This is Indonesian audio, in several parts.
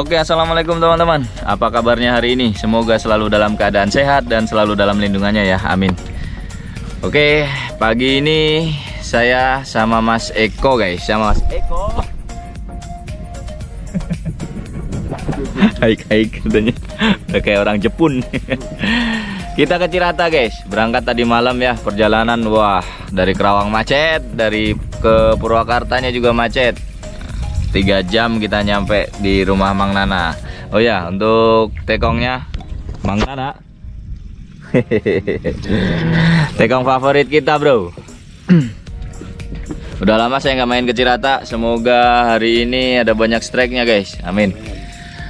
Oke, assalamualaikum teman-teman. Apa kabarnya hari ini? Semoga selalu dalam keadaan sehat dan selalu dalam lindungannya ya, amin. Oke, pagi ini saya sama Mas Eko guys, sama Mas Eko. Hai katanya, udah kayak orang Jepun. Kita ke Cirata guys, berangkat tadi malam ya, perjalanan wah dari Karawang macet, dari ke Purwakartanya juga macet. 3 jam kita nyampe di rumah Mang Nana. Oh ya, untuk tekongnya Mang Nana. Tekong favorit kita bro. Udah lama saya nggak main ke Cirata. Semoga hari ini ada banyak strike-nya guys, amin.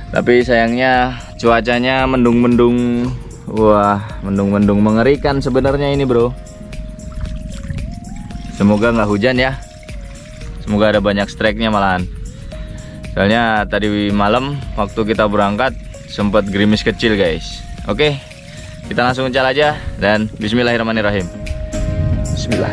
Tapi sayangnya cuacanya mendung-mendung. Wah, mendung-mendung mengerikan sebenarnya ini bro. Semoga nggak hujan ya. Semoga ada banyak strike-nya malahan. Soalnya tadi malam waktu kita berangkat sempat gerimis kecil guys. Oke, kita langsung jalan aja dan bismillahirrahmanirrahim. Bismillah.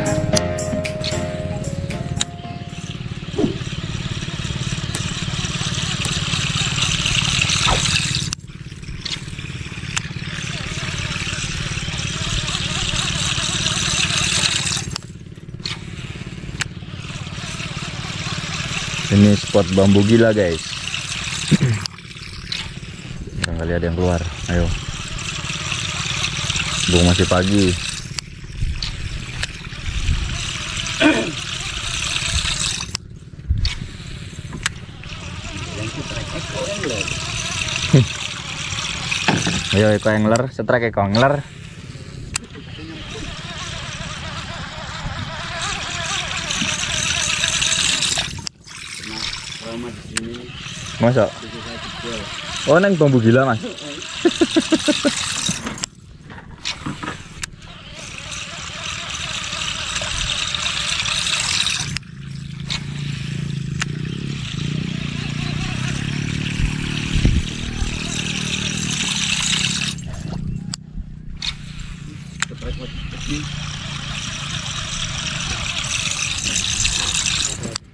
Ini spot bambu gila guys. Barangkali ada yang keluar. Ayo. Bung masih pagi. Ayo Eko Angler, setrek Eko Angler. Masa? Oh, neng bambu gila mas.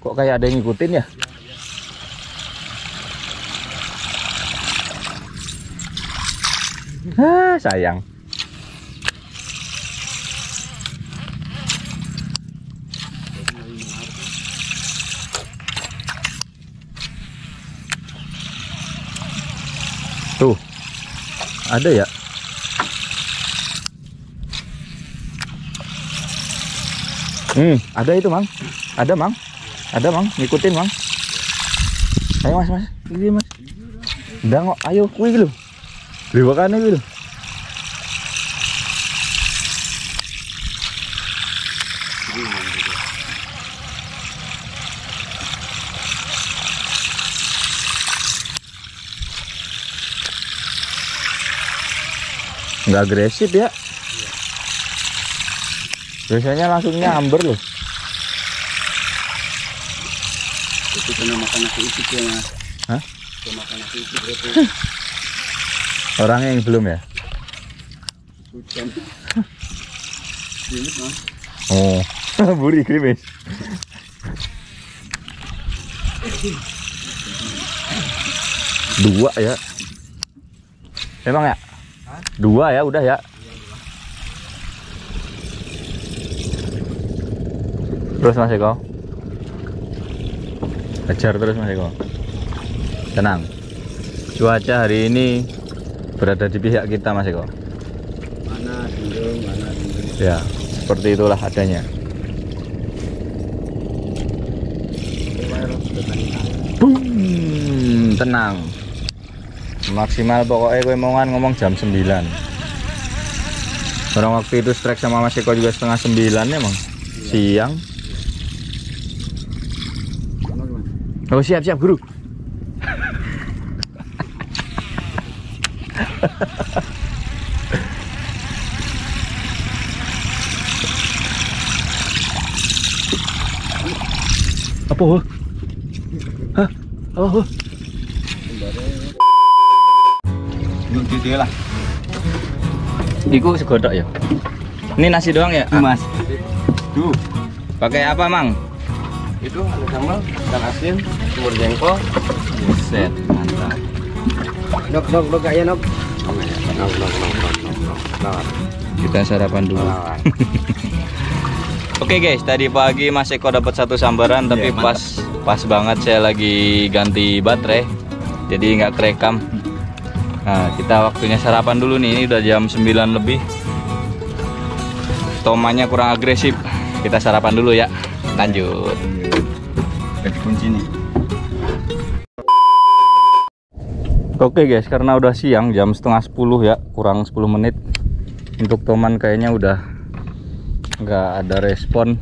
Kok kayak ada yang ngikutin ya? Hah, sayang. Tuh, ada ya? Ada itu mang. Ada mang. Ada mang, ngikutin mang. Ayo mas. Ini mas. Dangok, ayo kui gitu. Liwakannya gitu. Nggak agresif ya. Biasanya langsung nyamber loh. Itu kena makan nasi itik ya mas. Hah? Kena makan nasi itik berarti. Orangnya yang belum ya? Hujan. Gimit mas. Oh, buri krimis. Dua ya? Emang ya? Hah? Dua ya udah ya? Terus mas Eko? Kejar terus mas Eko. Tenang. Cuaca hari ini berada di pihak kita mas Eko. Mana sindung. Ya, seperti itulah adanya. Boom, tenang. maksimal pokoknya gue mau ngomong jam 9. Barang waktu itu strike sama Mas Eko juga setengah 9 ya, Mang. Siang. Oh, siap-siap, Guru. Apa? Hah? Apa? Lah. Iku segodok ya. Ini nasi doang ya, Mas? Duh. Pakai apa, Mang? Itu ada sambal, ikan asin, semur jengkol, buset, mantap. Dok kayak nok. Kita sarapan dulu. Oke guys, tadi pagi Mas Eko dapat satu sambaran, tapi pas banget saya lagi ganti baterai, jadi nggak kerekam. Nah, kita waktunya sarapan dulu nih. Ini udah jam 9 lebih. Tomannya kurang agresif. Kita sarapan dulu ya. Lanjut. Bagi kunci nih. Oke guys, karena udah siang jam setengah 10 ya, kurang 10 menit. Untuk Toman kayaknya udah nggak ada respon.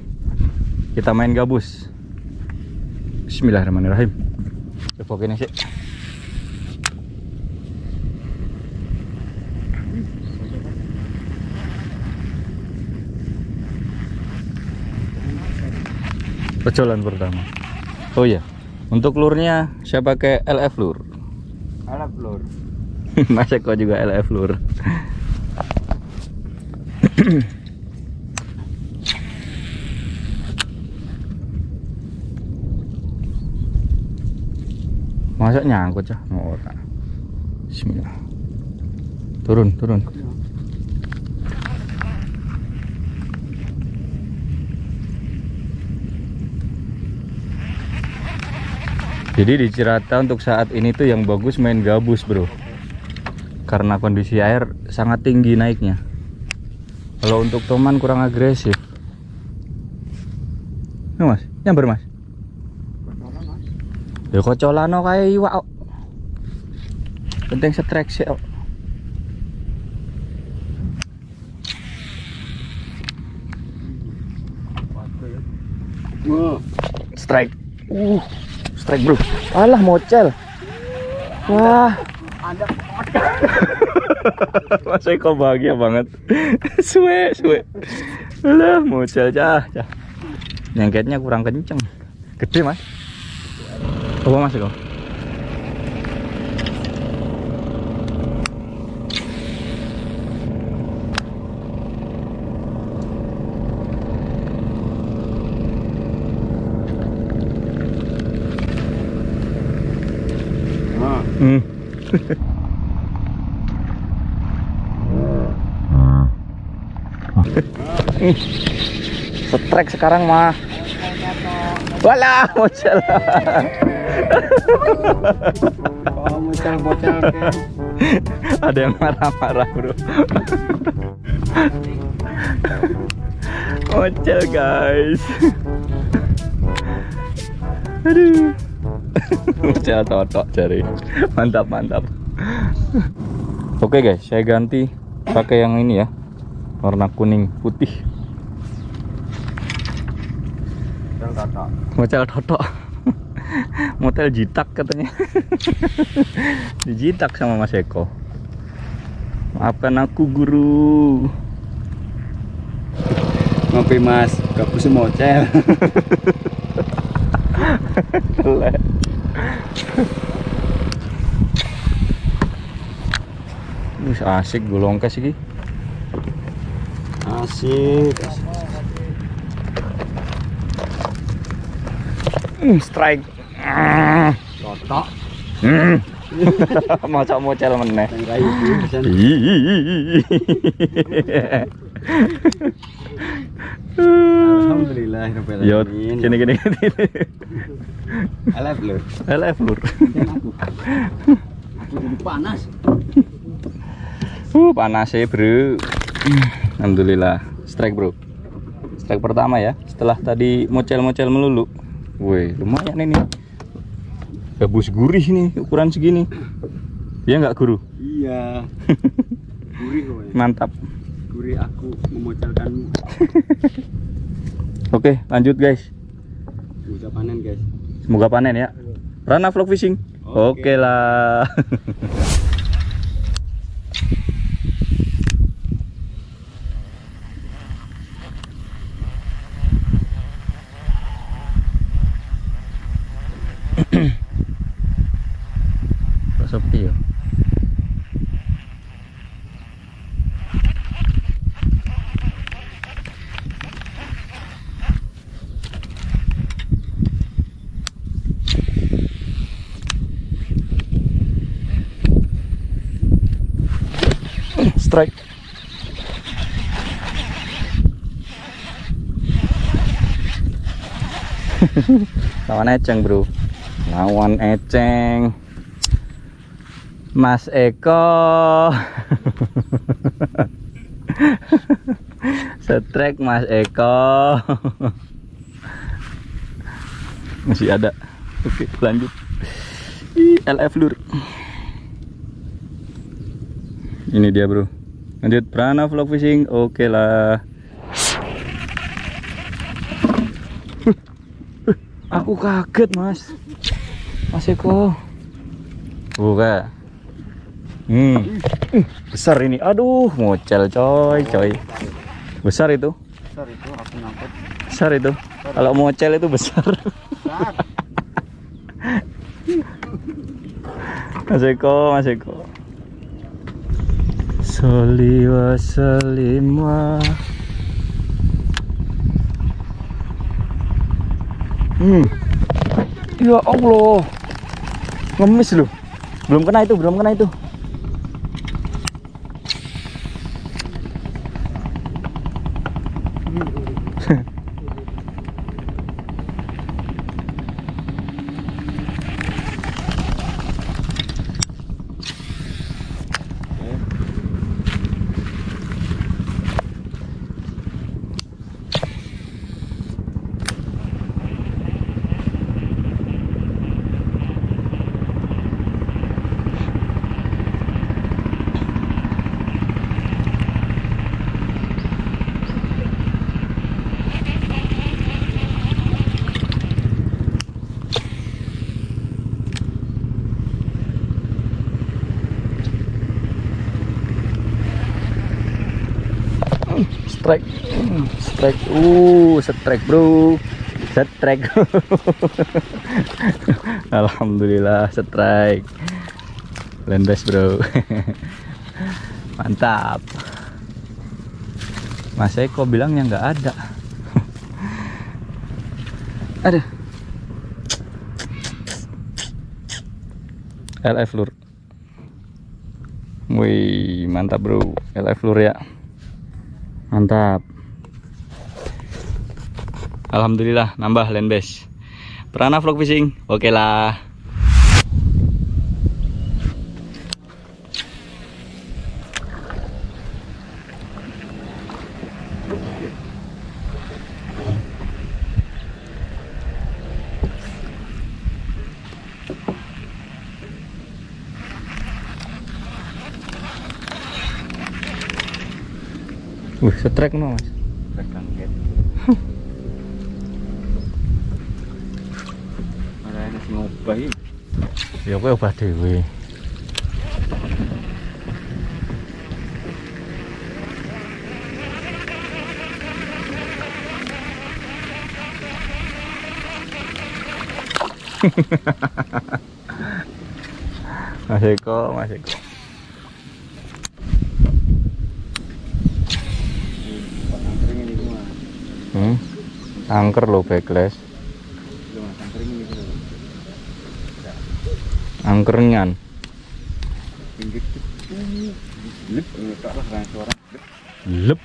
Kita main gabus. Bismillahirrahmanirrahim. Coba gini sih. Pecolan pertama. Oh iya, untuk lurnya saya pakai LF lur. LF lur. Mas Eko juga LF lur. Masa nyangkut cah, mau ora. Bismillah. Turun. Jadi di Cirata untuk saat ini tuh yang bagus main gabus, bro. Karena kondisi air sangat tinggi naiknya. Kalau untuk Toman kurang agresif. Ini Mas, nyamber Mas. Ya kok colano kayak iwak. Penting strike sih. Strike. Strike bro, alah mocel. Wah, Mas Eko bahagia banget. Suwe. Alah mocel cah. Nyangketnya kurang kenceng. Gede Mas. Coba Mas Eko. Strike sekarang mah. Walah, bocel. Bocel. Ada yang marah-marah, bro. Bocel, guys. Aduh. Bocel totok cari. Mantap. Oke guys, saya ganti pakai yang ini ya. Warna kuning putih. Motel totok. Motel jitak katanya. Dijitak sama Mas Eko. Maafkan aku guru. Ngopi Mas, gabus motel. Asik golongkas iki. Asik. Strike. Totok. Mocok mocel meneh. Alhamdulillah rabbil alamin. Gini. LF lur. Aku jadi panas. Panas sih, bro. Alhamdulillah. Strike, bro. Strike pertama ya. Setelah tadi mocel-mocel melulu. Woi, lumayan ini. Gabus gurih nih ukuran segini. Iya nggak guru? Iya. Gurih woy. Mantap. Gurih aku memocelkanmu. Oke, lanjut guys. Semoga panen guys. Semoga panen ya. Prana Vlog Fishing. Oke lah. Sepi ya. Strike. Lawan eceng bro, lawan eceng. Mas Eko. Strike Mas Eko. Masih ada. Oke, lanjut. LF lur. Ini dia, bro. Lanjut Prana Vlog Fishing. Oke lah. Aku kaget, Mas. Mas Eko. Buka. Besar ini. Aduh, mocel coy, coy. Besar itu? Besar itu aku nyangkut. Besar itu. Kalau mocel itu besar. Besar. Mas Eko, Mas Eko. Soliwa salima. Ya Allah. Ngemis loh. Belum kena itu, belum kena itu. Strike, strike, strike bro, strike. Alhamdulillah strike, landas bro. Mantap. Mas Eko bilangnya nggak ada. Aduh. LF lur. Wih, mantap bro, LF lur ya. Mantap. Alhamdulillah nambah land base. Prana Vlog Fishing. Oke lah. Setrek no mas. Terkangket. Ada yang masih ngubah ini. Ya aku ubah dewe. Mas Eko, Mas Eko. Angker loh backlash. Angkernyan. Lep.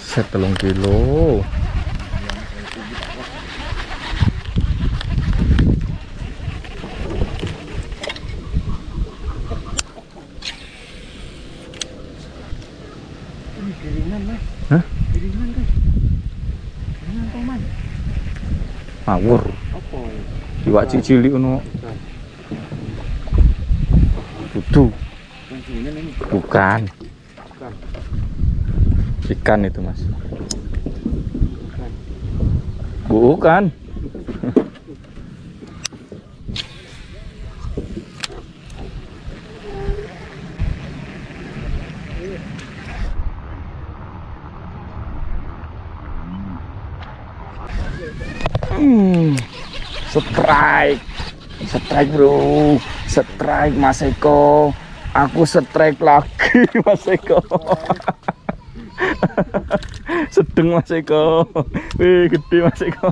Set 3 kilo. Hah? Piringan guys. Piringan Toman. Mawur. Apa? Iwak cilik ono. Bukan. Bukan. Ikan itu, Mas. Bukan. Bukan. Strike, strike bro, strike Mas Eko, aku strike lagi Mas Eko, sedeng Mas Eko, wih gede Mas Eko,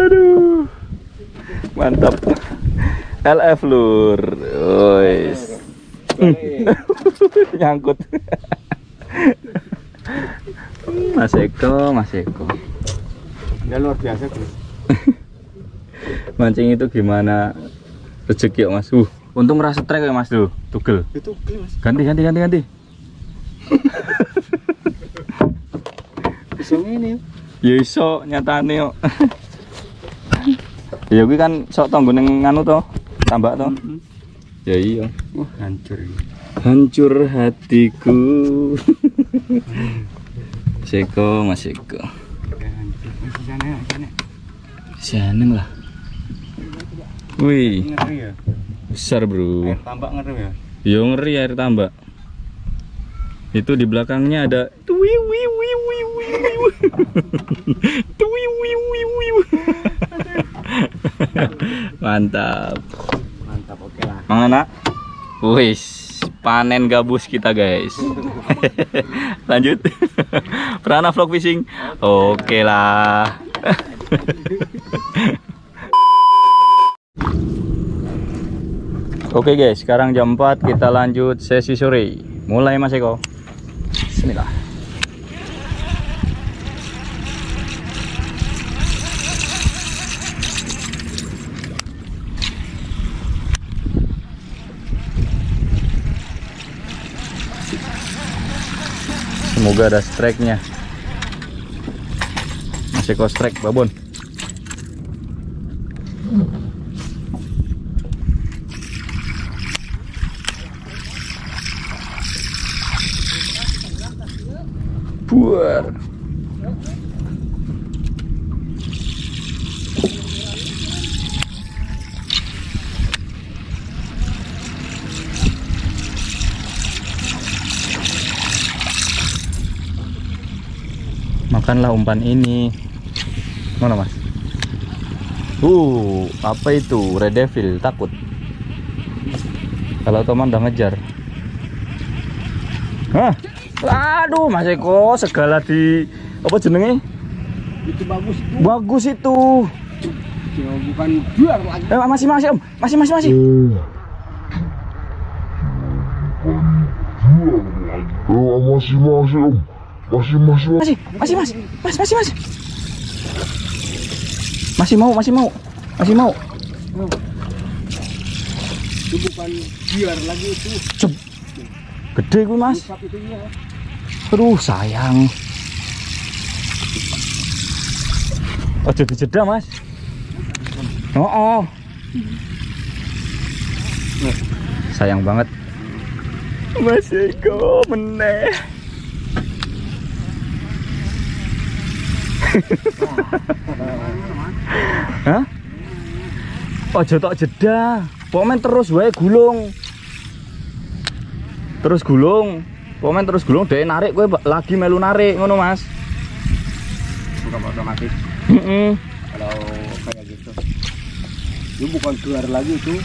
aduh, mantap, LF lur, ois, nyangkut. Mas Eko, Mas Eko. Ya luar biasa, Bro. Mancing itu gimana? Rezeki ya, Mas. Untung ra strike ya, Mas lho. Tugel. Itu tugel, Mas. Ganti. Iso ngene. Ya iso nyatane kok. Ya kuwi kan sok tanggo ning anu to, tambak to. Ya iya. Hancur. Hancur hatiku. Seko, Mas Eko. Seneng lah. Wih. Besar, Bro. Air tambak ngeri ya? Yo ngeri air tambak. Itu di belakangnya ada Mantap. Mantap, oke lah. Mang Nana. Wis. Panen gabus kita guys. Lanjut. Prana vlog fishing. Oke lah. Oke guys, sekarang jam 4 kita lanjut sesi sore. Mulai Mas Eko. Bismillah. Semoga ada strike-nya. Masih kok strike babon. Buar. Makanlah umpan ini. Mana Mas? Apa itu? Red Devil, takut. Kalau Toman udah ngejar. Hah? Aduh, Mas Eko segala di apa jenenge? Itu bagus. Bagus itu. Ya, bukan buar lagi. Masih Om. Masih. Masih Om. Masih mau. Itu bukan biar lagi itu. Cep. Gede gue Mas. Aduh sayang. Ojo dijeda Mas. Oh. Sayang banget. Mas Eko meneh. Hah? Ojo tok jeda. Pomen terus wae gulung. Terus gulung dhek narik kowe lagi melu narik ngono Mas. Bukan otomatis. Kalau kayak gitu. Itu bukan keluar lagi itu.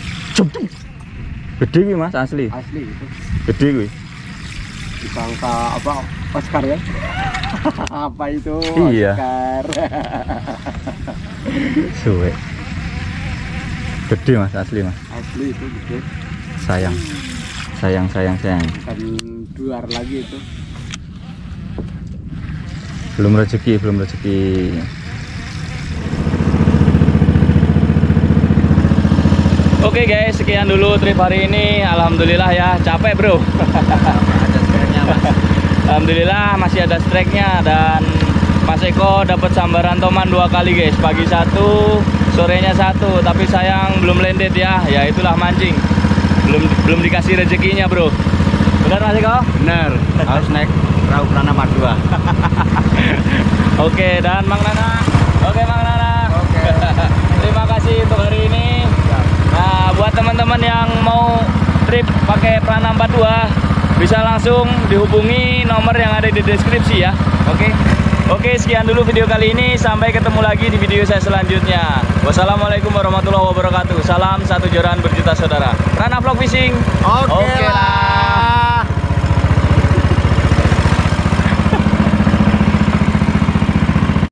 Gede kuwi Mas asli. Asli itu. Gede kuwi. Disangka apa? Oscar ya? Apa itu? Iya. Oscar. Suwe. Gede Mas asli Mas. Asli itu gede. Sayang. Bukan duar lagi itu. Belum rezeki. Oke guys, sekian dulu trip hari ini. Alhamdulillah ya, capek bro. Alhamdulillah masih ada strike-nya dan Mas Eko dapat sambaran Toman 2 kali guys, pagi 1, Sorenya satu, tapi sayang belum landed ya. Ya itulah mancing. Belum dikasih rezekinya, bro. Benar Mas Eko? Benar. Harus naik perahu Prana Mardua. Oke, dan Mang Nana. Oke, Mang Nana. Oke. Terima kasih untuk hari ini. Nah, buat teman-teman yang mau trip pakai Prana 42 bisa langsung dihubungi nomor yang ada di deskripsi ya. Oke. Oke, sekian dulu video kali ini. Sampai ketemu lagi di video saya selanjutnya. Wassalamualaikum warahmatullahi wabarakatuh. Salam satu joran berjuta saudara. Prana Vlog Fishing. Oke lah.